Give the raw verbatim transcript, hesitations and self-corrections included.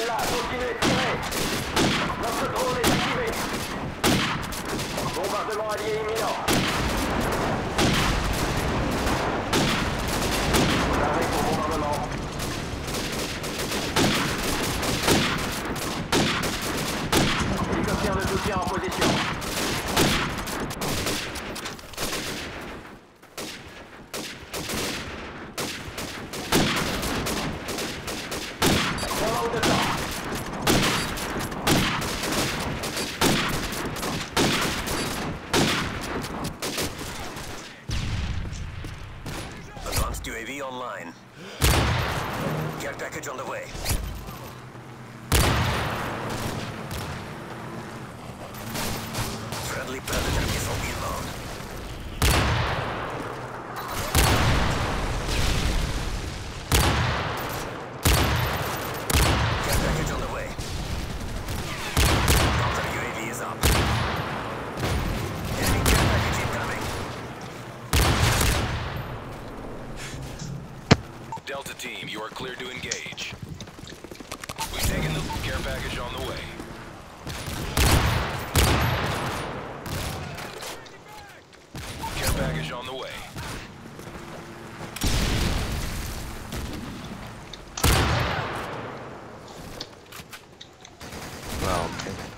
est là, continuez de tirer. Notre drone est activé. Bombardement allié imminent. Arrêt pour bombardement. Hélicoptère de soutien en position. U A V online. Care package on the way. Friendly Predator missile inbound. Care package on the way. Counter U A V is up. Enemy care package incoming. Delta team, you are clear to engage. We've taken the care package on the way. Care package on the way. Well, okay.